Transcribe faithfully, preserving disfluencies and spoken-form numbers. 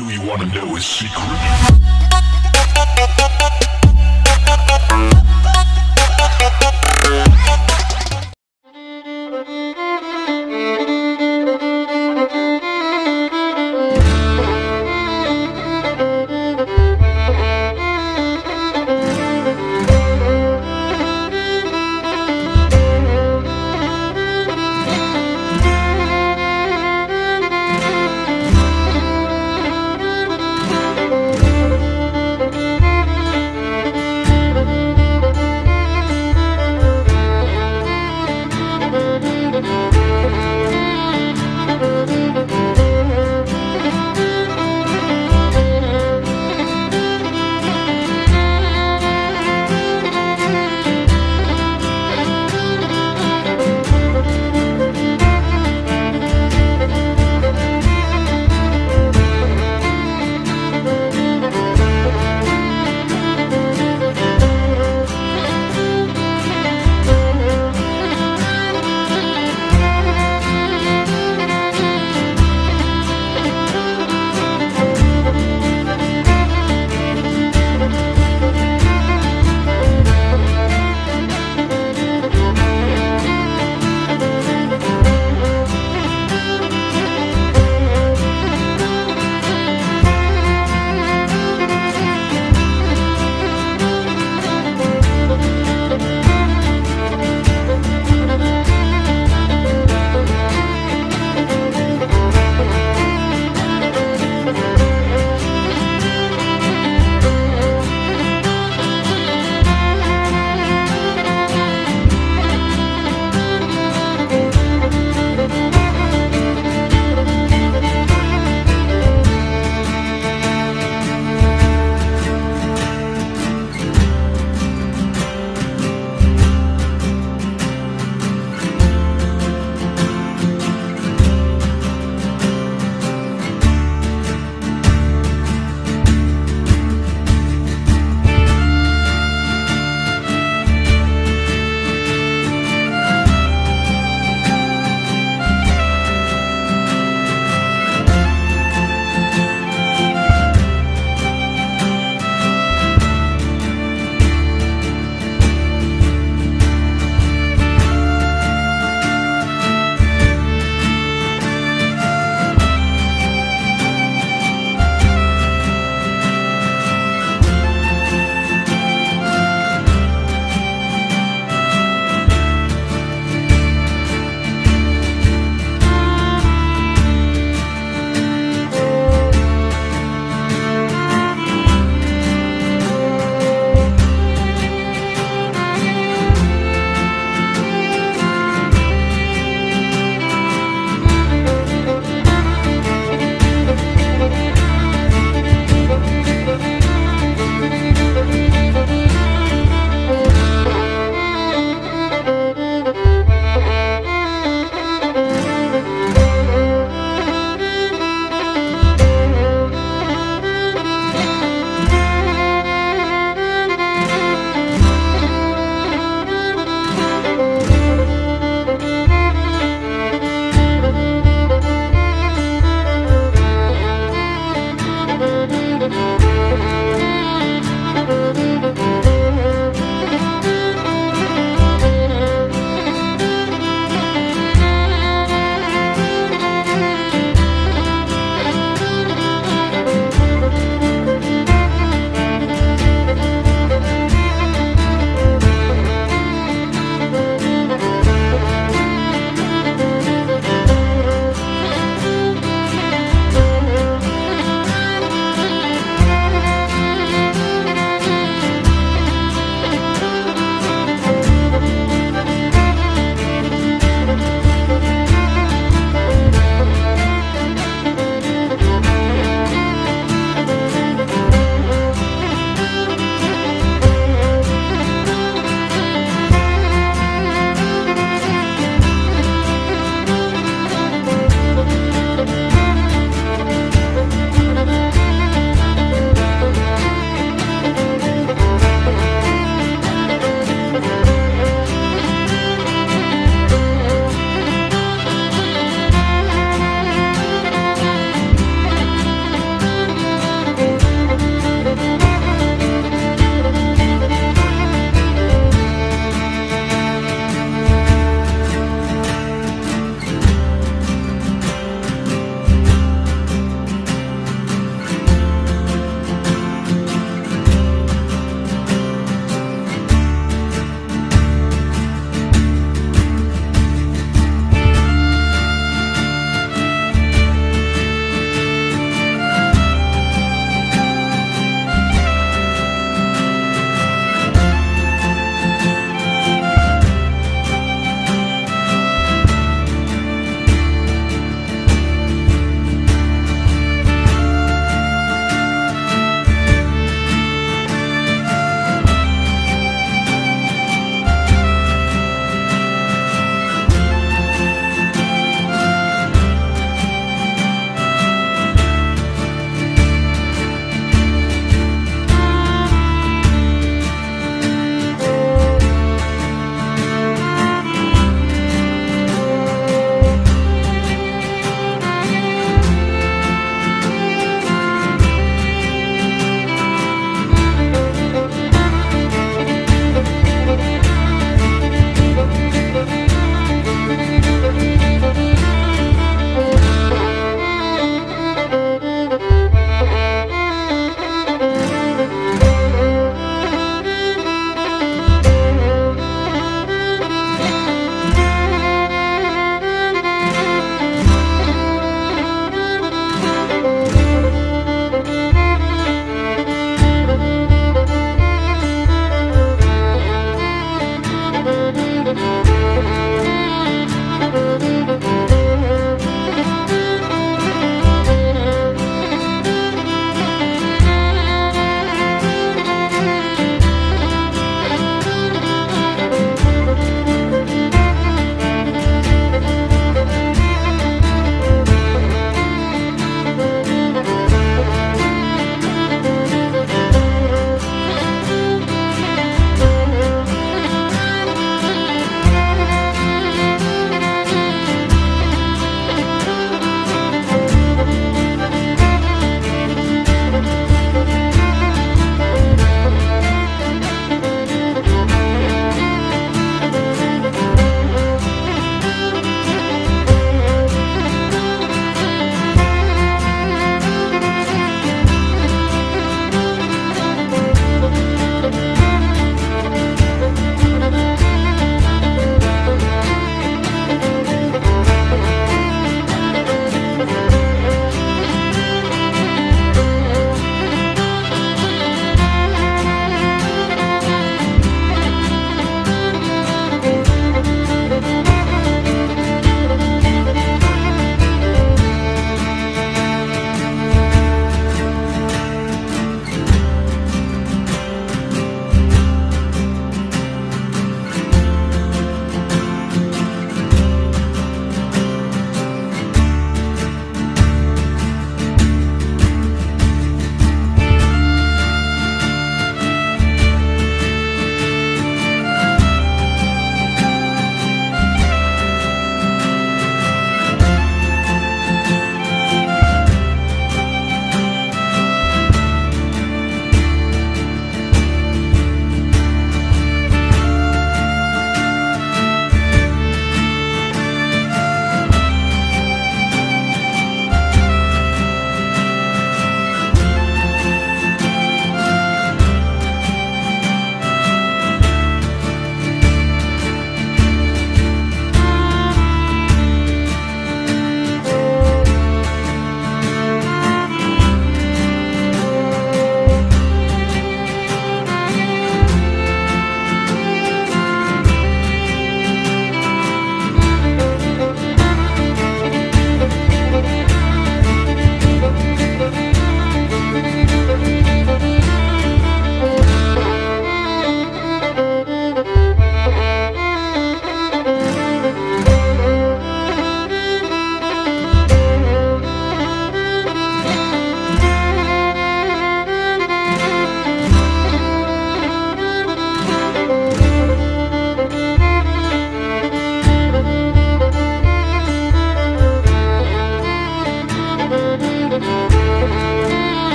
do you want to know is secret?